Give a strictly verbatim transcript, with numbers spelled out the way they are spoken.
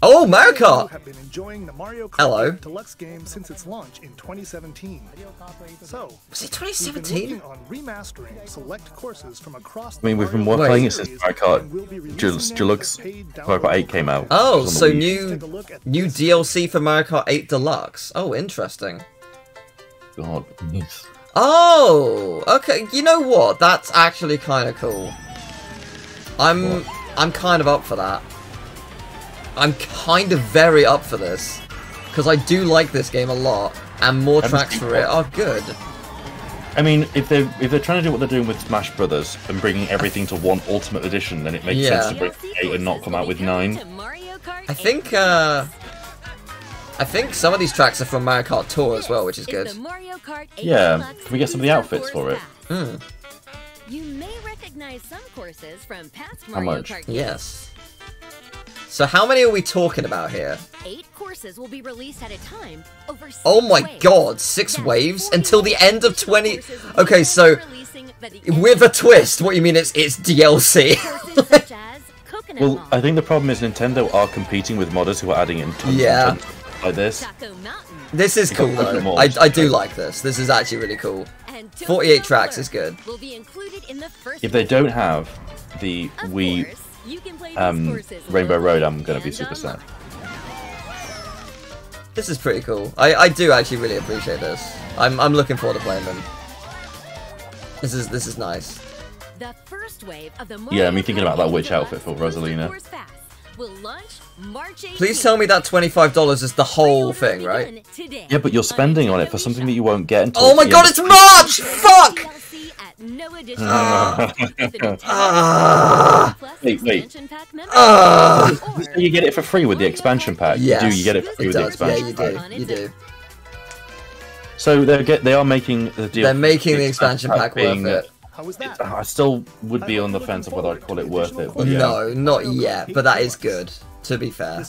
Oh, Mario Kart! Have been enjoying the Mario Kart Hello. Deluxe game since its launch in twenty seventeen. So, was it twenty seventeen? On remastering select courses from across I mean, we've been Wait. playing it since Mario Kart Deluxe, Deluxe Mario Kart eight came out. Oh, so new new D L C for Mario Kart eight Deluxe. Oh, interesting. God, nice. Oh, okay. You know what? That's actually kind of cool. I'm, what? I'm kind of up for that. I'm kind of very up for this because I do like this game a lot, and more I'm tracks for it are good. I mean, if they're if they're trying to do what they're doing with Smash Brothers and bringing everything to one Ultimate Edition, then it makes yeah. sense to bring eight and not come out with nine. I think. Uh, I think some of these tracks are from Mario Kart Tour as well, which is good. Yeah, can we get some of the outfits for it? Mm. You may recognize some courses from past Mario How much? Kart yes. So how many are we talking about here? Eight courses will be released at a time over six Oh my waves. god, six That's waves until the end of twenty Okay, so with a twist, what do you mean it's it's D L C? Well, I think the problem is Nintendo are competing with modders who are adding in tons yeah. and tons like this. This is cool though. I, I do like this. This is actually really cool. forty-eight tracks is good. If they don't have the Wii um, Rainbow Road, I'm going to be super sad. This is pretty cool. I, I do actually really appreciate this. I'm, I'm looking forward to playing them. This is, this is nice. Yeah, I mean, thinking about that witch outfit for Rosalina. Will launch March eighteenth. Please tell me that twenty-five dollars is the whole thing, right? Yeah, but you're spending on it for something that you won't get until... Oh my god, it's March! Fuck! Uh, wait, wait. Uh, so you get it for free with the expansion pack. Yes, you do, you get it for free it with does. the expansion pack. Yeah, you do, you do. So they're get, they are making the deal... They're making the expansion pack, pack worth it. It, I still would be on the fence of whether I'd call it worth it. But yeah. No, not yet, but that is good, to be fair.